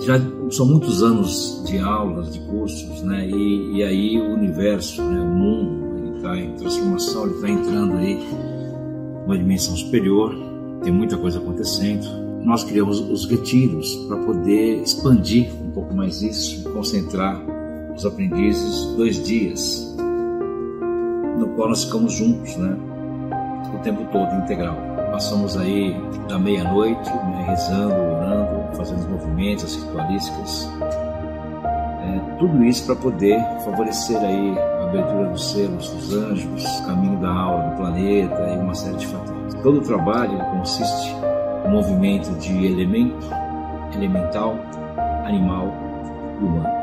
já são muitos anos de aulas, de cursos, né? E aí o universo, né? O mundo, ele está em transformação, ele está entrando aí numa dimensão superior, tem muita coisa acontecendo. Nós criamos os retiros para poder expandir um pouco mais isso, concentrar os aprendizes 2 dias, no qual nós ficamos juntos, né? O tempo todo, integral. Passamos aí da meia-noite, né? Rezando, orando, fazendo os movimentos, as ritualísticas, tudo isso para poder favorecer aí a abertura dos selos, dos anjos, o caminho da aura, do planeta e uma série de fatores. Todo o trabalho consiste no movimento de elemento, elemental, animal e humano.